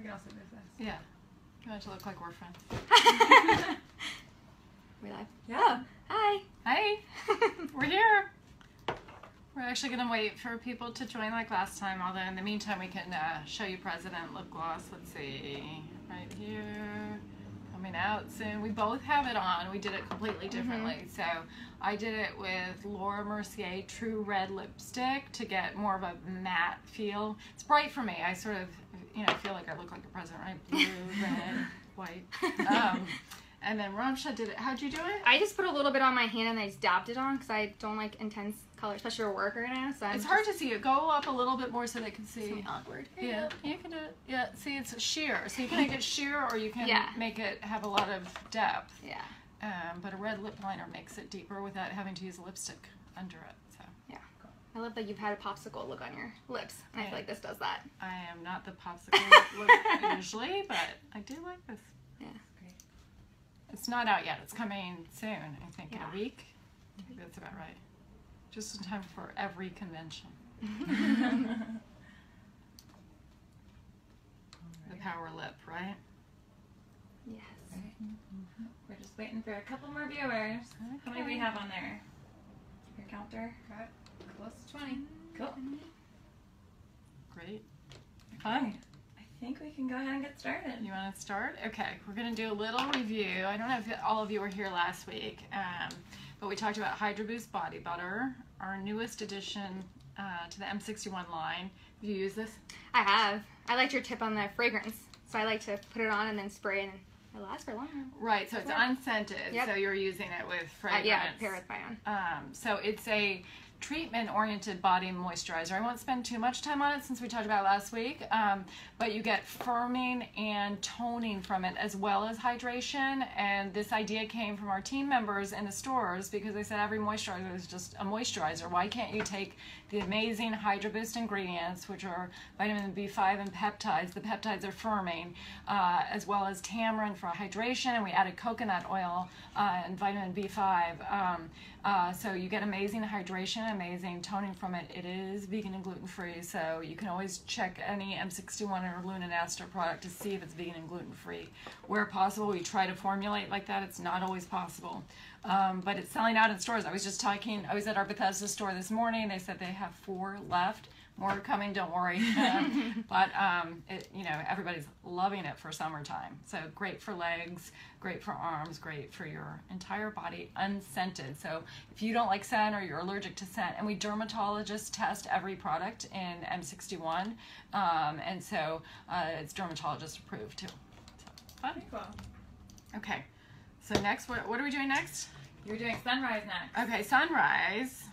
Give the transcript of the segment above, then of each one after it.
We can also do this. Yeah. We want it to look like we're friends. We're live? Yeah. Oh, hi. Hi. We're here. We're actually going to wait for people to join like last time, although in the meantime we can show you President Lip Gloss. Let's see. Right here. Coming out soon. We both have it on. We did it completely differently. So I did it with Laura Mercier True Red Lipstick to get more of a matte feel. It's bright for me. I sort of, you know, feel like I look like a president, right? Blue, red, white. And then Ramsha did it. How'd you do it? I just put a little bit on my hand and I just dabbed it on because I don't like intense color, especially for work right now. So it's hard to see it. Go up a little bit more so they can see. It's awkward. Yeah, you can do it. Yeah, see, it's sheer. So you can make it sheer or you can make it have a lot of depth. Yeah. But a red lip liner makes it deeper without having to use lipstick under it. So yeah. Cool. I love that you've had a popsicle look on your lips. And I feel like this does that. I am not the popsicle look usually, but I do like this. Yeah. It's not out yet. It's coming soon, I think, in a week. I think that's about right. Just in time for every convention. The power lip, right? Yes. Right. We're just waiting for a couple more viewers. Okay. How many do we have on there? Your counter? Got close to 20. Cool. Great. Fun. I think we can go ahead and get started. You want to start? Okay, we're going to do a little review. I don't know if all of you were here last week, but we talked about HydraBoost Body Butter, our newest addition to the M61 line. Have you used this? I have. I liked your tip on the fragrance, so I like to put it on and then spray it, and it lasts for long. Right, so it's unscented, so you're using it with fragrance. Yeah, pair with my own. So it's a treatment-oriented body moisturizer. I won't spend too much time on it since we talked about it last week, but you get firming and toning from it as well as hydration, and this idea came from our team members in the stores because they said every moisturizer is just a moisturizer. Why can't you take the amazing HydraBoost ingredients, which are vitamin B5 and peptides? The peptides are firming, as well as tamarind for hydration, and we added coconut oil and vitamin B5. So you get amazing hydration, amazing toning from it. It is vegan and gluten-free, so you can always check any M61 or LUNE+ASTER product to see if it's vegan and gluten-free. Where possible, we try to formulate like that. It's not always possible. But it's selling out in stores. I was at our Bethesda store this morning. They said they have 4 left. More coming, don't worry. But you know, everybody's loving it for summertime. So great for legs, great for arms, great for your entire body, unscented. So if you don't like scent or you're allergic to scent, and we dermatologists test every product in M61, and so it's dermatologist approved too. So, fun. Cool. Okay. So next, what are we doing next? You're doing Sunrise next. Okay, Sunrise.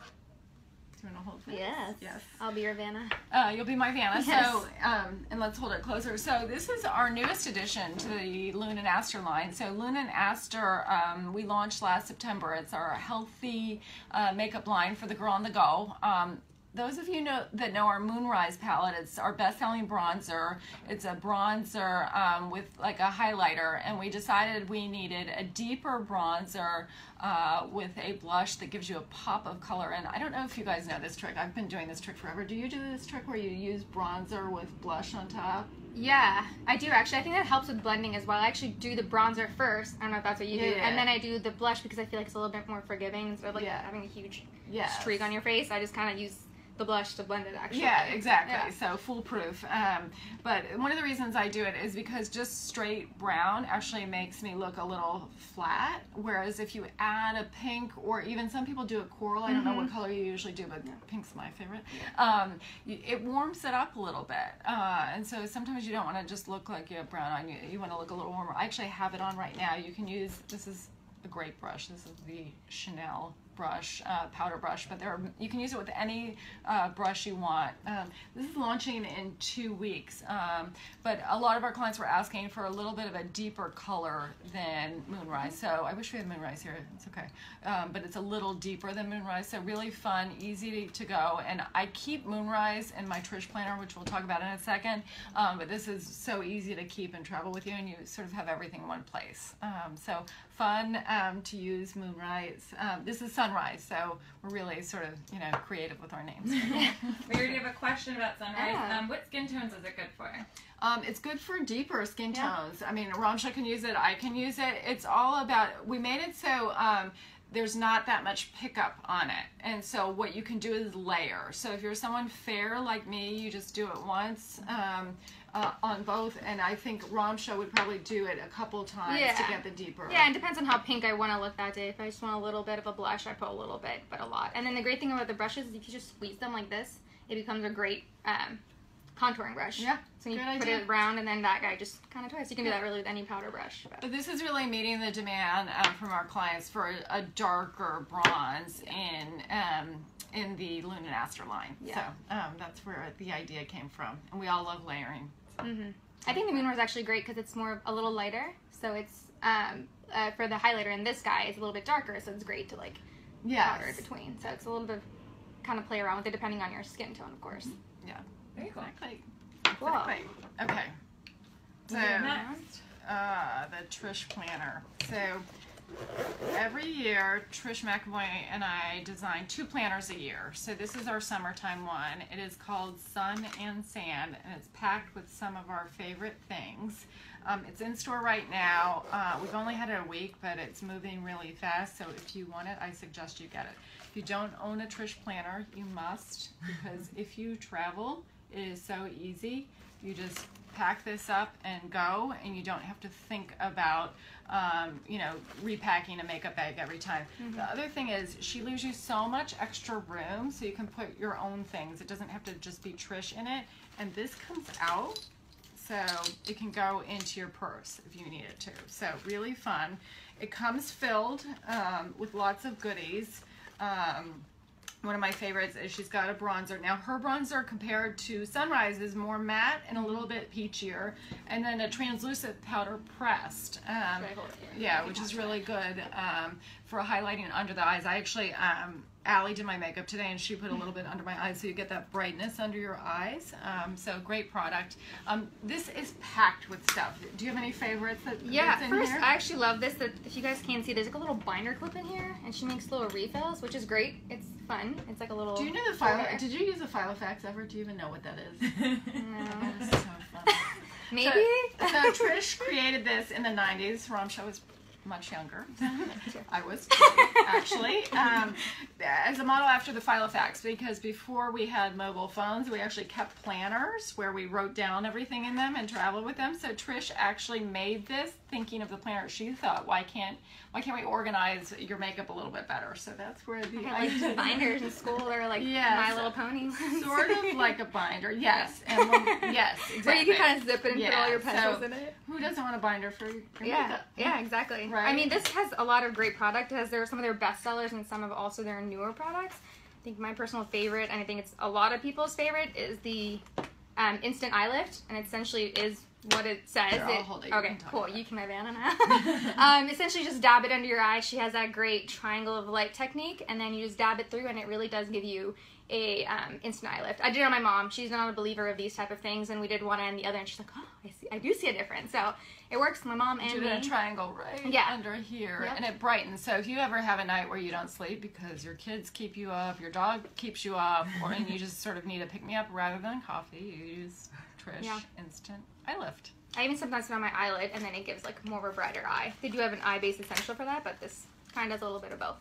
Do you want to hold this? Yes. Yes. I'll be your Vanna. You'll be my Vanna. Yes. So, and let's hold it closer. So this is our newest addition to the LUNE+ASTER line. So LUNE+ASTER, we launched last September. It's our healthy makeup line for the girl on the go. Those of you that know our Moonrise palette, it's our best-selling bronzer. It's a bronzer with like a highlighter, and we decided we needed a deeper bronzer with a blush that gives you a pop of color. And I don't know if you guys know this trick. I've been doing this trick forever. Do you do this trick where you use bronzer with blush on top? Yeah, I do actually. I think that helps with blending as well. I actually do the bronzer first. I don't know if that's what you do. And then I do the blush because I feel like it's a little bit more forgiving instead of like having a huge streak on your face. I just kind of use the blush to blend it, actually. Yeah, exactly. Yeah. So foolproof. But one of the reasons I do it is because just straight brown actually makes me look a little flat, whereas if you add a pink, or even some people do a coral, I don't know what color you usually do, but pink's my favorite, it warms it up a little bit. And so sometimes you don't want to just look like you have brown on you. You want to look a little warmer. I actually have it on right now. You can use, this is a great brush. This is the Chanel brush, powder brush, but you can use it with any brush you want. This is launching in 2 weeks, but a lot of our clients were asking for a little bit of a deeper color than Moonrise, so I wish we had Moonrise here, it's okay, but it's a little deeper than Moonrise, so really fun, easy to go, and I keep Moonrise in my Trish Planner, which we'll talk about in a second, but this is so easy to keep and travel with you, and you sort of have everything in one place, so fun to use Moonrise. This is Sunrise. Sunrise, so we're really sort of, you know, creative with our names. We already have a question about Sunrise. Yeah. What skin tones is it good for? It's good for deeper skin tones. I mean, Ramsha can use it, I can use it. It's all about, we made it so there's not that much pickup on it. And so what you can do is layer. So if you're someone fair like me, you just do it once on both. And I think Ramsha would probably do it a couple times to get the deeper. Yeah, it depends on how pink I want to look that day. If I just want a little bit of a blush, I put a little bit, but a lot. And then the great thing about the brushes is if you just squeeze them like this, it becomes a great contouring brush. Yeah. So you put it round and then that guy just kind of twists. You can do that really with any powder brush. But this is really meeting the demand from our clients for a darker bronze in the LUNE+ASTER line. Yeah. So that's where the idea came from. And we all love layering. So. Mm-hmm. I think the Moonrise is actually great because it's more a little lighter. So it's for the highlighter, and this guy is a little bit darker, so it's great to like powder in between. So it's a little bit kind of play around with it depending on your skin tone, of course. Yeah. Very cool. Exactly. Cool. Exactly. Okay. So, the Trish Planner. So, every year, Trish McAvoy and I design 2 planners a year. So, this is our summertime one. It is called Sun and Sand, and it's packed with some of our favorite things. It's in store right now. We've only had it a week, but it's moving really fast. So, if you want it, I suggest you get it. If you don't own a Trish Planner, you must, because if you travel, it is so easy. You just pack this up and go, and you don't have to think about, you know, repacking a makeup bag every time. Mm-hmm. The other thing is she leaves you so much extra room so you can put your own things. It doesn't have to just be Trish in it. And this comes out so it can go into your purse if you need it to. So really fun. It comes filled with lots of goodies. One of my favorites is she's got a bronzer. Now her bronzer compared to Sunrise is more matte and a little bit peachier, and then a translucent powder pressed. Yeah, which is really good for highlighting under the eyes. I actually, Allie did my makeup today and she put a little bit under my eyes so you get that brightness under your eyes. So great product. This is packed with stuff. Do you have any favorites that in first, here? I actually love this. That if you guys can see, there's like a little binder clip in here and she makes little refills, which is great. It's fun. It's like a little... Do you know the Filofax? Did you use a Filofax ever? Do you even know what that is? No. That's so fun. Maybe? So Trish created this in the 90s. Ramsha was much younger. I was too, actually. As a model after the Filofax, because before we had mobile phones, we actually kept planners where we wrote down everything in them and traveled with them. So Trish actually made this thinking of the planner. She thought, why can't we organize your makeup a little bit better? So that's where the idea. Like binders in school are like My Little Pony. Sort of like a binder, yes. And yes, exactly. Where you can kind of zip it and put all your pencils in it. Who doesn't want a binder for your makeup? Yeah, exactly. Right. I mean, this has a lot of great product. It has some of their best sellers and some of also their newer products. I think my personal favorite, and I think it's a lot of people's favorite, is the Instant Eye Lift, and it essentially is what it says. You can have Anna now. Essentially, just dab it under your eye. She has that great triangle of light technique, and then you just dab it through, and it really does give you a instant eye lift. I did it on my mom. She's not a believer of these type of things, and we did one and the other, and she's like, oh, I do see a difference. So it works. My mom and me. You did a triangle right under here, and it brightens. So if you ever have a night where you don't sleep because your kids keep you up, your dog keeps you up, and you just sort of need a pick-me-up rather than coffee, you use Trish Instant Eye Lift. I even sometimes put on my eyelid, and then it gives like more of a brighter eye. They do have an eye base essential for that, but this kind of does a little bit of both.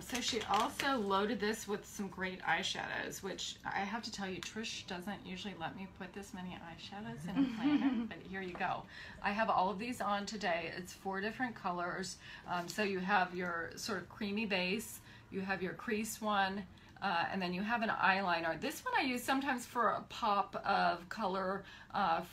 So she also loaded this with some great eyeshadows, which I have to tell you, Trish doesn't usually let me put this many eyeshadows in a planner, but here you go. I have all of these on today. It's 4 different colors. So you have your sort of creamy base, you have your crease one, and then you have an eyeliner. This one I use sometimes for a pop of color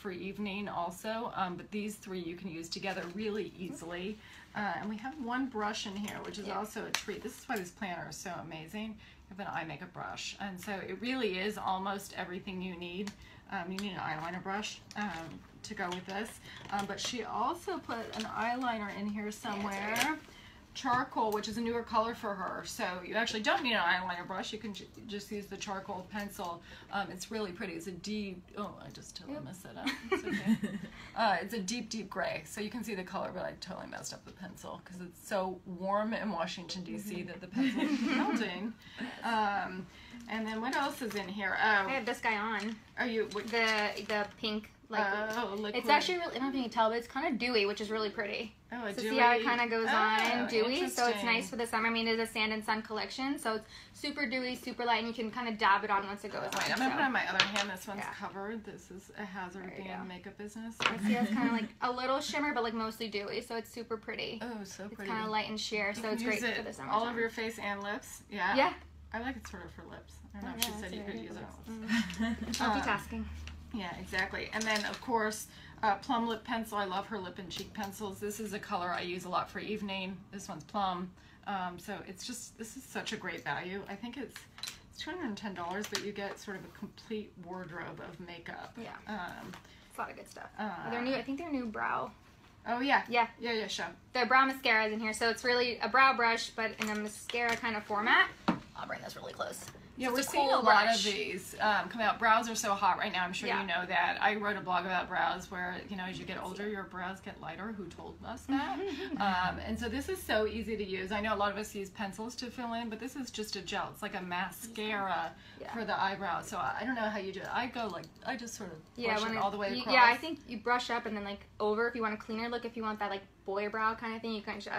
for evening also, but these 3 you can use together really easily. And we have one brush in here, which is also a treat. This is why this planner is so amazing. You have an eye makeup brush. And so it really is almost everything you need. You need an eyeliner brush to go with this. But she also put an eyeliner in here somewhere. Yeah, charcoal, which is a newer color for her, so you actually don't need an eyeliner brush. You can just use the charcoal pencil. It's really pretty. It's a deep... oh, I just totally messed it up. It's okay. It's a deep, deep gray, so you can see the color, but I totally messed up the pencil because it's so warm in Washington, D.C. that the pencil is melting. And then what else is in here? Oh, I have this guy on. Are you? The pink, like, liquid. It's actually really, I don't know if you can tell, but it's kind of dewy, which is really pretty. Oh, so dewy. See how it kind of goes on dewy, so it's nice for the summer. I mean, it's a Sand and Sun collection, so it's super dewy, super light, and you can kind of dab it on once it goes on. I'm going to put on my other hand. This one's covered. This is a hazard being makeup business. I see it's kind of like a little shimmer, but like mostly dewy, so it's super pretty. Oh, so pretty. It's kind of light and sheer, so it's great for the summer. All over your face and lips. Yeah. Yeah. I like it sort of for lips. I don't know if she said you could use it on lips. Multitasking. Yeah, exactly. And then, of course, plum lip pencil. I love her lip and cheek pencils. This is a color I use a lot for evening. This one's plum. So it's just, this is such a great value. I think it's $210, but you get sort of a complete wardrobe of makeup. Yeah. It's a lot of good stuff. They're new. I think they're new brow. Oh, yeah. Yeah. Yeah, yeah, sure. The brow mascara is in here. So it's really a brow brush, but in a mascara kind of format. I'll bring this really close. Yeah, we're seeing a lot of these come out. Brows are so hot right now. I'm sure you know that. I wrote a blog about brows where, you know, as you get older, your brows get lighter. Who told us that? And so this is so easy to use. I know a lot of us use pencils to fill in, but this is just a gel. It's like a mascara for the eyebrow. So I don't know how you do it. I go like, I just sort of brush it all the way across. Yeah, I think you brush up and then like over if you want a cleaner look. If you want that like boy brow kind of thing, you can just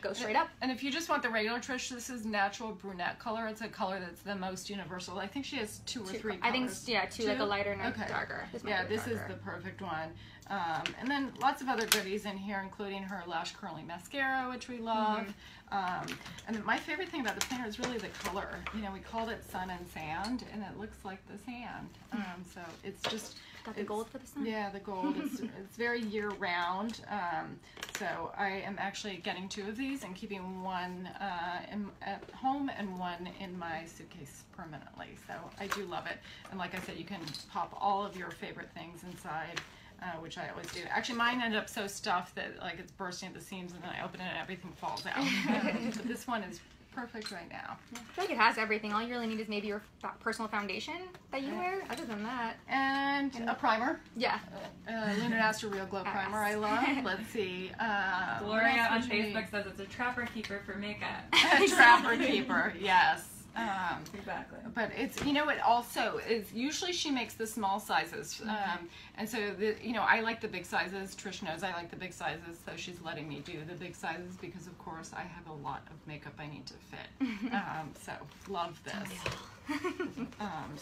go straight up. And if you just want the regular Trish, this is natural brunette color. It's a color that's the most universal. I think she has two or three colors. I think, yeah, two, like a lighter and a darker. This is the perfect one. And then lots of other goodies in here, including her lash curling mascara, which we love. And my favorite thing about the planner is really the color. You know, we called it Sun and Sand, and it looks like the sand. So it's just... Got the gold for the sun? Yeah, the gold. It's very year-round. So I am actually getting two of these and keeping one at home and one in my suitcase permanently. So I do love it. And like I said, you can pop all of your favorite things inside. Which I always do. Actually, mine ended up so stuffed that like it's bursting at the seams, and then I open it and everything falls out. But this one is perfect right now. I feel like it has everything. All you really need is maybe your personal foundation that you wear. Other than that, and a primer. Yeah. LUNE+ASTER Real Glow Primer. I love. Let's see. Gloria on Facebook says it's a trapper keeper for makeup. A trapper keeper. Yes. Exactly. But it's, you know, it also is, usually she makes the small sizes. And so, you know, I like the big sizes. Trish knows I like the big sizes, so she's letting me do the big sizes because, of course, I have a lot of makeup I need to fit. So, love this.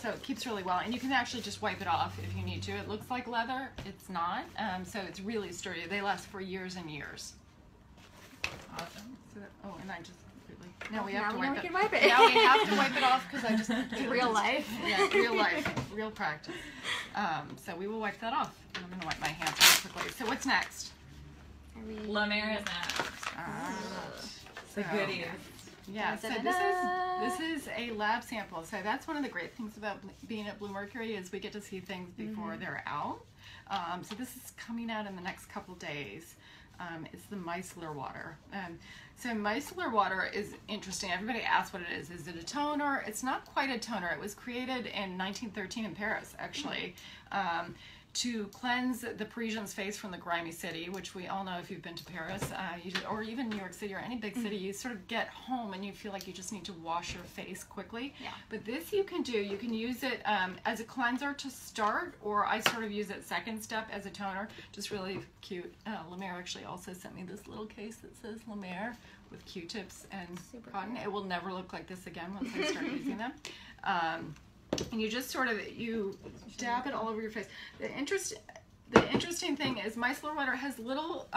So it keeps really well. And you can actually just wipe it off if you need to. It looks like leather. It's not. So it's really sturdy. They last for years and years. Awesome. So that, oh, and I just... Now we have to wipe it. Now we have to wipe it off because I just... Real life. Yeah, real life. Real practice. So we will wipe that off. I'm going to wipe my hands really quickly. So what's next? La Mer is next. The goodies. Yeah, so this is a lab sample. So that's one of the great things about being at bluemercury is we get to see things before they're out. So this is coming out in the next couple days. It's the micellar water. So micellar water is interesting. Everybody asks what it is. Is it a toner? It's not quite a toner. It was created in 1913 in Paris, actually, to cleanse the Parisian's face from the grimy city, which we all know if you've been to Paris, or even New York City or any big city, you sort of get home and you feel like you just need to wash your face quickly. Yeah. But this you can do. You can use it as a cleanser to start, or I sort of use it second step as a toner. Just really cute. La Mer actually also sent me this little case that says La Mer with Q-tips and super cotton. Cool. It will never look like this again once I start using them. And you just sort of, you dab it all over your face. The interesting thing is micellar water has little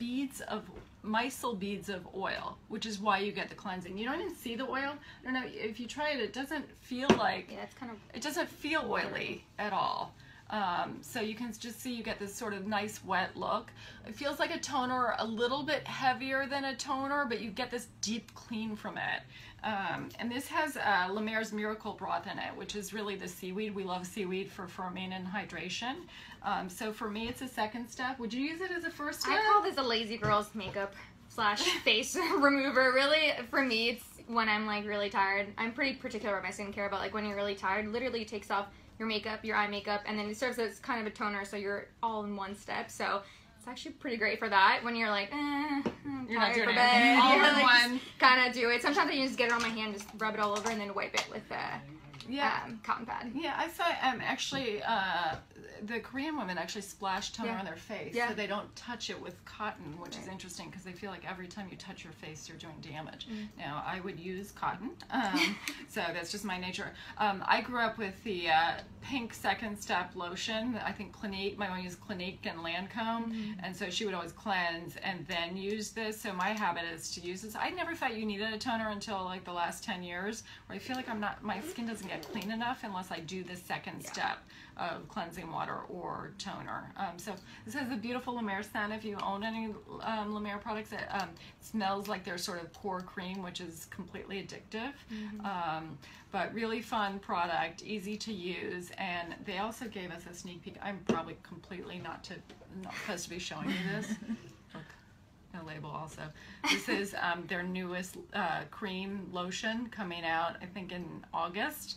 micelle beads of oil, which is why you get the cleansing. You don't even see the oil. I don't know, if you try it, it doesn't feel like, it doesn't feel oily at all. So you can just see you get this sort of nice wet look. It feels like a toner, a little bit heavier than a toner, but you get this deep clean from it. And this has La Mer's Miracle Broth in it, which is really the seaweed. We love seaweed for firming and hydration. So for me, it's a second step. Would you use it as a first step? I call this a lazy girl's makeup / face remover. Really, for me, it's when I'm like really tired. I'm pretty particular about my skincare, but like when you're really tired, literally it takes off your makeup, your eye makeup, and then it serves as kind of a toner, so you're all in one step. So it's actually pretty great for that when you're like, I'm you're tired not doing for bed. All you're in like, one. Kind of do it. Sometimes I just get it on my hand, just rub it all over, and then wipe it with cotton pad. Yeah, I saw actually the Korean women actually splash toner on their face, so they don't touch it with cotton, which is interesting because they feel like every time you touch your face, you're doing damage. Now, I would use cotton, so that's just my nature. I grew up with the pink second step lotion. I think Clinique, my mom used Clinique and Lancome, and so she would always cleanse and then use this, so my habit is to use this. I never thought you needed a toner until like the last 10 years, where I feel like I'm not, my skin doesn't get clean enough unless I do the second step of cleansing water or toner. So this has a beautiful La Mer scent. If you own any La Mer products, it smells like their sort of pore cream, which is completely addictive, but really fun product, easy to use, and they also gave us a sneak peek. I'm probably completely not supposed to be showing you this. No label also. This is their newest cream lotion coming out, I think, in August.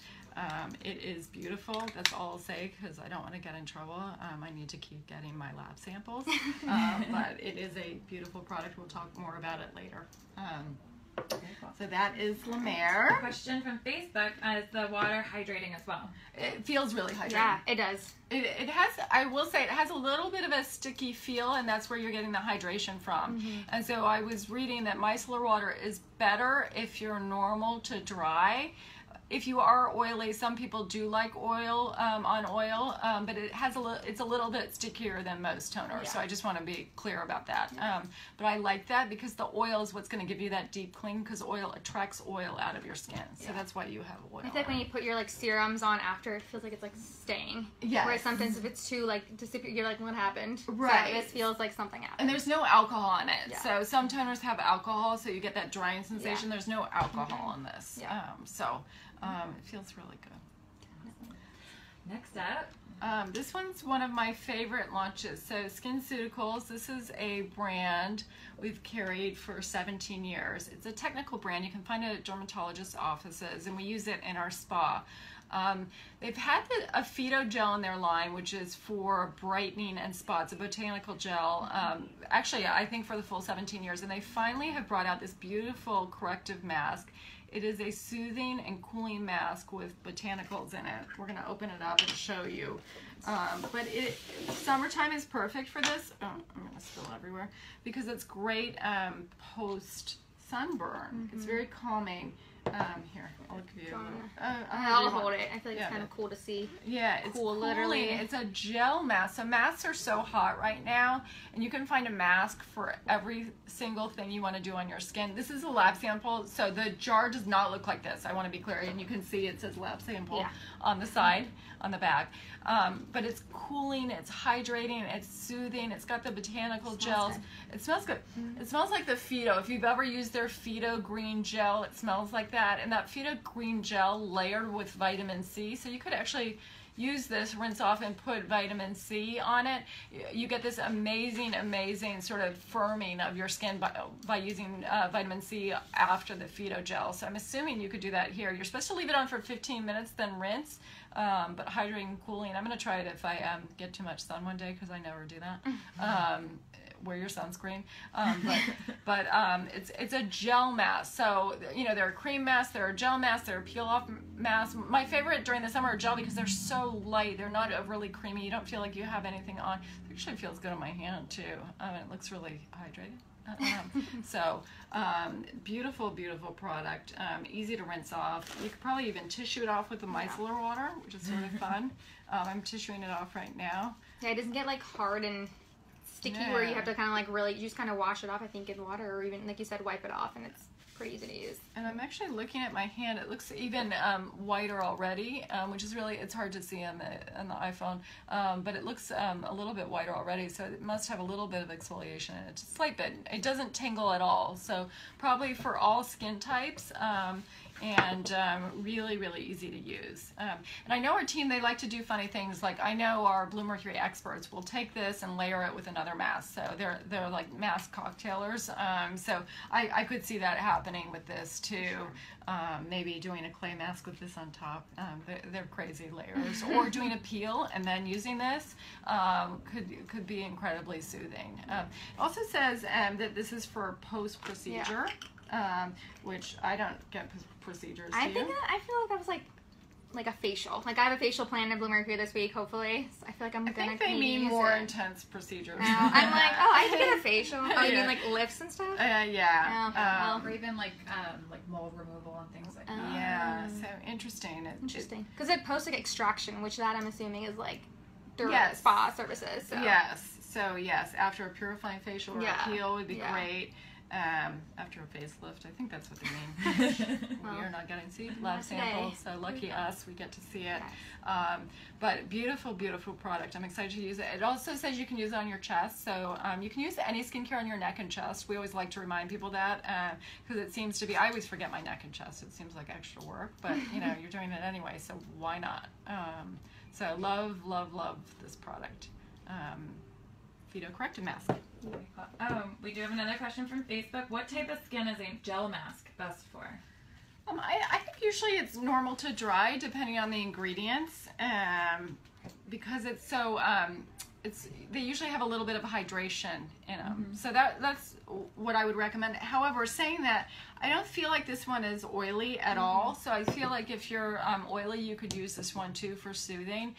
It is beautiful. That's all I'll say because I don't want to get in trouble. I need to keep getting my lab samples. But it is a beautiful product. We'll talk more about it later. So that is La Mer. A question from Facebook, is the water hydrating as well? It feels really hydrating. Yeah, it does. It has, I will say, it has a little bit of a sticky feel, and that's where you're getting the hydration from. And so I was reading that micellar water is better if you're normal to dry. If you are oily, some people do like oil on oil, but it has it's a little bit stickier than most toners, so I just want to be clear about that. But I like that because the oil is what's going to give you that deep clean, because oil attracts oil out of your skin, so that's why you have oil. It's like when you put your like serums on after, it feels like it's like staying. Yeah. Whereas sometimes if it's too like disappear, you're like, what happened? Right. So this feels like something happened. And there's no alcohol in it, so some toners have alcohol, so you get that drying sensation. There's no alcohol in this, it feels really good. Next up, this one's one of my favorite launches. So SkinCeuticals, this is a brand we've carried for 17 years. It's a technical brand. You can find it at dermatologists' offices, and we use it in our spa. They've had a Phyto gel in their line, which is for brightening and spots, a botanical gel, actually I think for the full 17 years, and they finally have brought out this beautiful corrective mask. It is a soothing and cooling mask with botanicals in it. We're going to open it up and show you. But summertime is perfect for this. Oh, I'm going to spill everywhere. Because it's great post-sunburn. It's very calming. Here, I'll give you. I'll hold it. I feel like it's kind of cool to see. Yeah, it's cool, literally. It's a gel mask. So masks are so hot right now, and you can find a mask for every single thing you want to do on your skin. This is a lab sample, so the jar does not look like this. I want to be clear, and you can see it says lab sample on the side, on the back. But it's cooling, it's hydrating, it's soothing. It's got the botanical gels. It smells good. It smells like the Phyto. If you've ever used their Phyto green gel, it smells like that, and that Phyto green gel layered with vitamin C, so you could actually use this, rinse off, and put vitamin C on it. You get this amazing sort of firming of your skin by using vitamin C after the Phyto gel. So I'm assuming you could do that here. You're supposed to leave it on for 15 minutes, then rinse, but hydrating and cooling. I'm going to try it if I get too much sun one day, because I never do that. Wear your sunscreen, but it's a gel mask. So you know, there are cream masks, there are gel masks, there are peel off masks. My favorite during the summer are gel because they're so light, they're not overly creamy, you don't feel like you have anything on. It actually feels good on my hand too. It looks really hydrated. Beautiful product, easy to rinse off. You could probably even tissue it off with the micellar water, which is really fun. I'm tissuing it off right now. Yeah, it doesn't get like hard and sticky where you have to kind of like really, you just kind of wash it off, I think, in water, or even like you said, wipe it off, and it's pretty easy to use. And I'm actually looking at my hand. It looks even whiter already, which is really, it's hard to see on the iPhone, but it looks a little bit whiter already, so it must have a little bit of exfoliation in it, just a slight bit. It doesn't tingle at all, so probably for all skin types. and really, really easy to use. And I know our team, they like to do funny things. Like I know our Bluemercury experts will take this and layer it with another mask. So they're like mask cocktailers. So I could see that happening with this too. Sure. Maybe doing a clay mask with this on top. They're crazy layers. Or doing a peel and then using this could be incredibly soothing. It also says that this is for post-procedure. Yeah. Which I don't get procedures. I feel like that was like a facial. Like I have a facial plan in Bluemercury this week, hopefully. So I feel like I think they mean more intense procedures. No, I'm like, oh, I can get a facial. Oh, you mean like lifts and stuff? Yeah. Oh, or even like mold removal and things like that. Yeah, so interesting. Interesting. Because it posts like extraction, which that I'm assuming is like through spa services. So. Yes. So yes, after a purifying facial or a peel would be great. After a facelift, I think that's what they mean. Well, we are not getting seed lab samples, so lucky us, we get to see it. But beautiful, beautiful product. I'm excited to use it. It also says you can use it on your chest, so you can use any skincare on your neck and chest. We always like to remind people that because it seems to be, I always forget my neck and chest. It seems like extra work, but you know, you're doing it anyway, so why not? So love, love, love this product. Phyto Corrective Mask. We do have another question from Facebook. What type of skin is a gel mask best for? I think usually it's normal to dry, depending on the ingredients, because it's so. They usually have a little bit of hydration in them, so that's what I would recommend. However, saying that, I don't feel like this one is oily at all, so I feel like if you're oily, you could use this one too for soothing,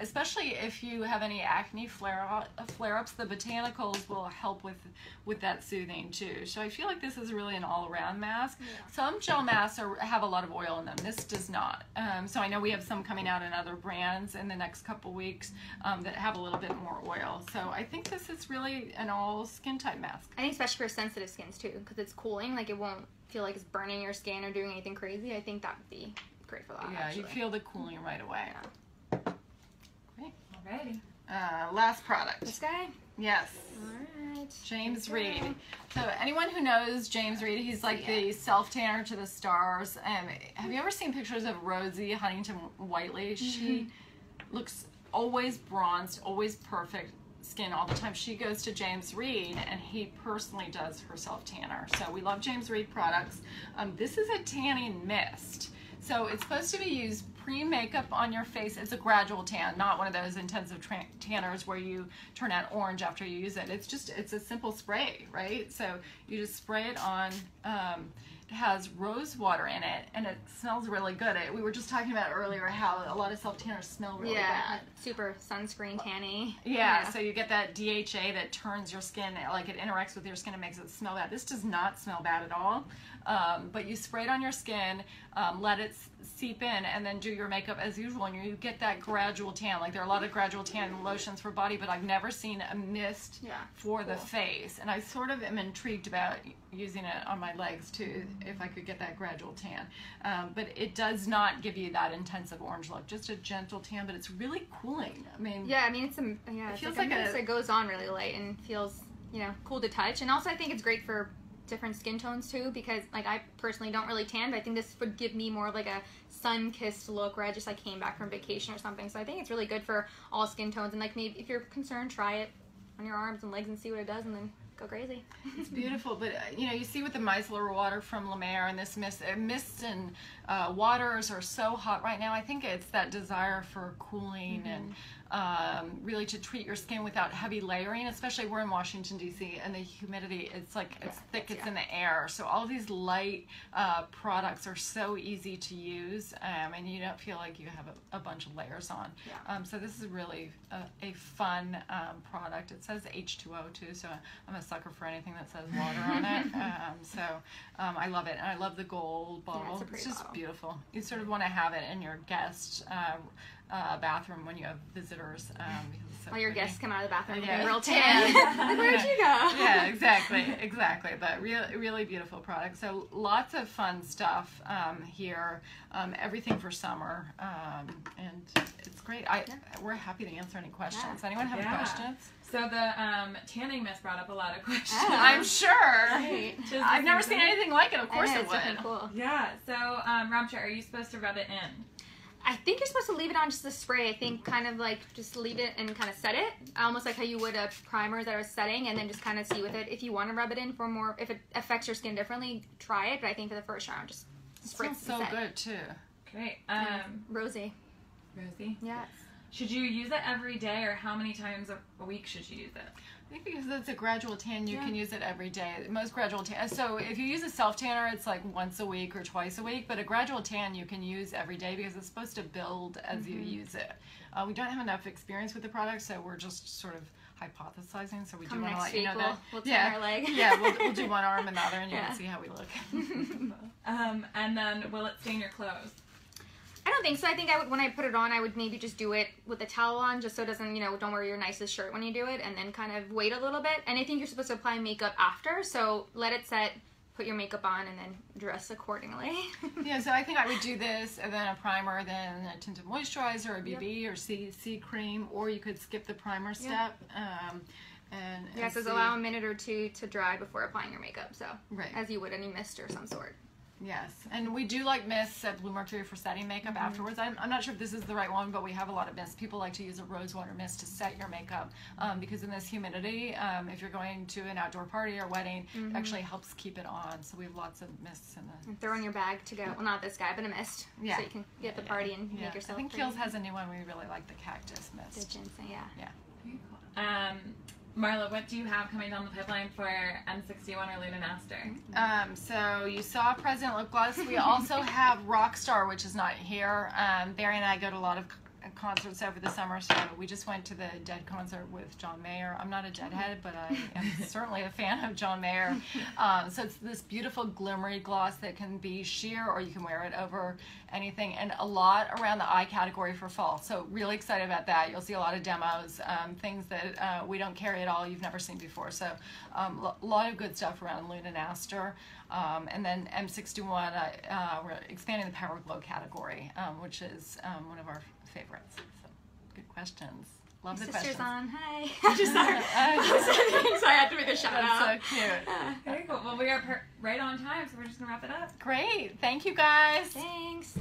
especially if you have any acne flare-ups. The botanicals will help with that soothing too. So I feel like this is really an all-around mask. Yeah. Some gel masks have a lot of oil in them. This does not. So I know we have some coming out in other brands in the next couple weeks that have a little bit more oil. So I think this is really an all skin type mask. I think especially for sensitive skins too, because it's cooling, like it won't feel like it's burning your skin or doing anything crazy. I think that would be great for that. Yeah, actually. You feel the cooling right away. Yeah. Great. Alrighty. Last product. This guy? Yes. Alright. James Read. So anyone who knows James Read, he's like the self-tanner to the stars. Have you ever seen pictures of Rosie Huntington-Whiteley? She looks always bronzed, always perfect skin all the time. She goes to James Read and he personally does her self-tanner. So we love James Read products. This is a tanning mist. So it's supposed to be used pre-makeup on your face. It's a gradual tan, not one of those intensive tanners where you turn out orange after you use it. It's a simple spray, right? So you just spray it on. It has rose water in it, and it smells really good. We were just talking about earlier how a lot of self-tanners smell really good. Yeah, super sunscreen tanny. Yeah, so you get that DHA that turns your skin, like it interacts with your skin and makes it smell bad. This does not smell bad at all, but you spray it on your skin, let it seep in, and then do your makeup as usual, and you get that gradual tan. Like there are a lot of gradual tan lotions for body, but I've never seen a mist for the face, and I sort of am intrigued about using it on my legs too, if I could get that gradual tan. But it does not give you that intensive orange look, just a gentle tan, but it's really cooling. I mean, yeah, I mean, it feels like a, it goes on really light and feels, you know, cool to touch. And also I think it's great for different skin tones too, because like I personally don't really tan, but I think this would give me more of like a sun-kissed look where I just like came back from vacation or something. So I think it's really good for all skin tones, and like maybe if you're concerned, try it on your arms and legs and see what it does, and then go crazy. It's beautiful, but you know, you see with the micellar water from La Mer and this mist and waters are so hot right now. I think it's that desire for cooling and really to treat your skin without heavy layering, especially we're in Washington, D.C., and the humidity, it's like, it's thick, it's in the air. So all these light products are so easy to use, and you don't feel like you have a bunch of layers on. Yeah. So this is really a fun product. It says H2O too, so I'm a sucker for anything that says water on it. I love it, and I love the gold bottle. Yeah, it's just beautiful. You sort of want to have it in your guest bathroom when you have visitors, because so all your funny. Guests come out of the bathroom and real tan. Like, where'd you go? Yeah, exactly. But really beautiful product. So lots of fun stuff here. Everything for summer, and it's great. We're happy to answer any questions. Anyone have any questions? So the tanning mist brought up a lot of questions. I'm sure. Right. I've never seen anything like it. Of course it would. Cool. Yeah. So Ramsha, are you supposed to rub it in? I think you're supposed to leave it on just a spray. I think kind of like just leave it and kind of set it, almost like how you would a primer that I was setting, and then just kind of see with it. If you want to rub it in for more, if it affects your skin differently, try it. But I think for the first round, just spritz and set. Smells so good too. Great. Rosie. Yes. Should you use it every day, or how many times a week should you use it? I think because it's a gradual tan, you can use it every day. Most gradual tan. So if you use a self tanner, it's like once a week or twice a week. But a gradual tan you can use every day because it's supposed to build as you use it. We don't have enough experience with the product, so we're just sort of hypothesizing. So we do want to let you know that. We'll tan our leg. We'll do one arm and the other, and you can see how we look. And then will it stain your clothes? I don't think so. I think I would, when I put it on, I would maybe just do it with a towel on, just so it doesn't, don't wear your nicest shirt when you do it, and then kind of wait a little bit. And I think you're supposed to apply makeup after, so let it set, put your makeup on, and then dress accordingly. Yeah, so I think I would do this, and then a primer, then a tinted moisturizer, a BB or CC cream, or you could skip the primer step. Yes, allow a minute or two to dry before applying your makeup, so as you would any mist or some sort. Yes, and we do like mists at bluemercury for setting makeup afterwards. I'm not sure if this is the right one, but we have a lot of mists. People like to use a rosewater mist to set your makeup because in this humidity, if you're going to an outdoor party or wedding, it actually helps keep it on. So we have lots of mists in the... And throw in your bag to go. Well, not this guy, but a mist. Yeah. So you can get the party and make yourself... I think Kiehl's has a new one. We really like the cactus mist. The ginseng, yeah. Very cool. Marla, what do you have coming down the pipeline for M61 or LUNE+ASTER? So you saw President Lip Gloss. We also have Rockstar, which is not here. Barry and I go to a lot of concerts over the summer, so we just went to the Dead concert with John Mayer. I'm not a Deadhead, but I am certainly a fan of John Mayer. So it's this beautiful glimmery gloss that can be sheer, or you can wear it over anything, and a lot around the eye category for fall. So really excited about that. You'll see a lot of demos, things that we don't carry at all, you've never seen before. So a lot of good stuff around LUNE+ASTER. And then M61, we're expanding the Power Glow category, which is one of our favorites. So, good questions. Love the questions. My sister's on. Hi. I'm just sorry. So I had to make a shout out. That's so cute. Very cool. Well, we are right on time, so we're just going to wrap it up. Great. Thank you, guys. Thanks.